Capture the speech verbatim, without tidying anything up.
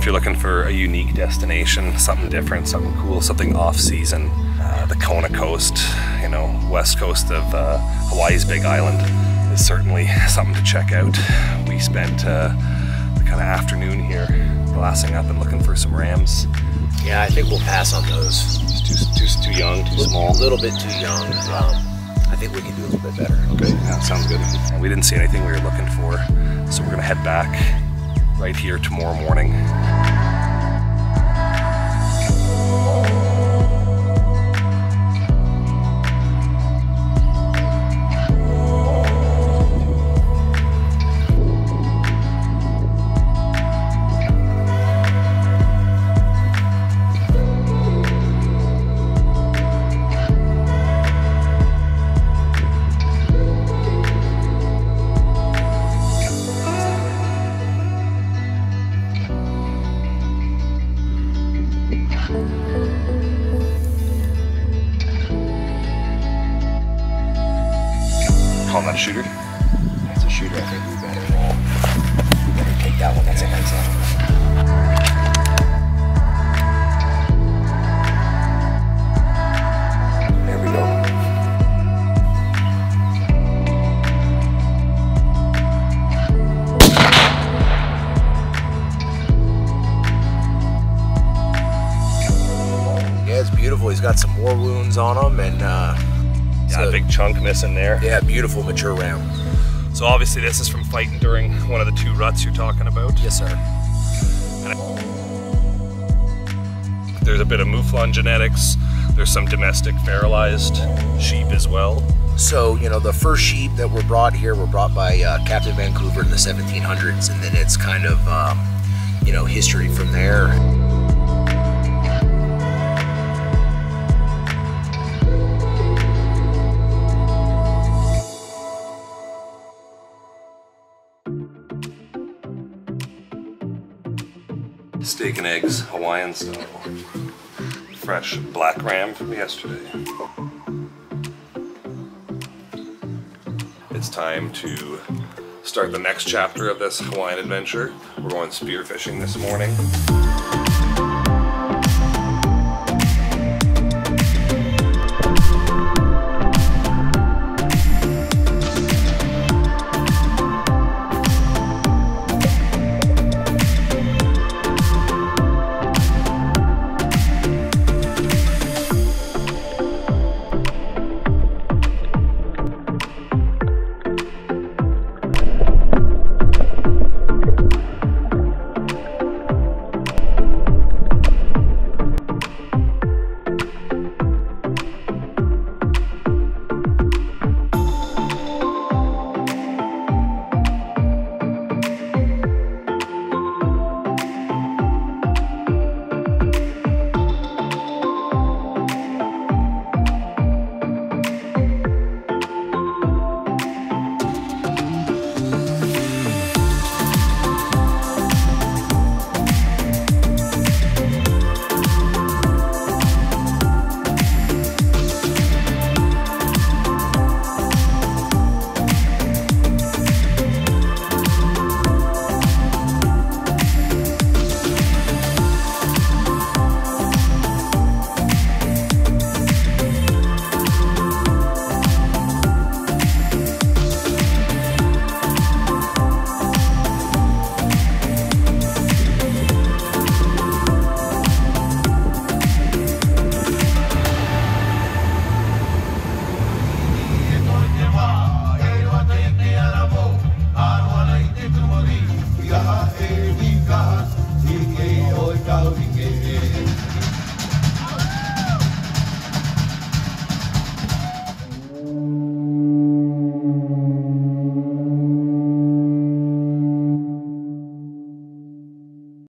If you're looking for a unique destination, something different, something cool, something off-season, uh, the Kona coast, you know, west coast of uh, Hawaii's Big Island is certainly something to check out. We spent uh, the kind of afternoon here glassing up and looking for some rams. Yeah, I think we'll pass on those. It's too, too, too young, too small. A little bit too young. Um, I think we can do a little bit better. Okay, yeah, sounds good. And we didn't see anything we were looking for, so we're gonna head back right here tomorrow morning. Calling that a shooter? That's a shooter. I think we better, we better take that one. That's a nice one. There we go. Yeah, it's beautiful. He's got some more wounds on him, and uh, yeah, a big chunk missing there. Yeah, beautiful mature ram. So obviously this is from fighting during one of the two ruts you're talking about. Yes, sir. And I, there's a bit of Mouflon genetics. There's some domestic feralized sheep as well. So, you know, the first sheep that were brought here were brought by uh, Captain Vancouver in the seventeen hundreds, and then it's kind of, um, you know, history from there. Steak and eggs, Hawaiian style. Fresh black ram from yesterday. It's time to start the next chapter of this Hawaiian adventure. We're going spear fishing this morning. I'll be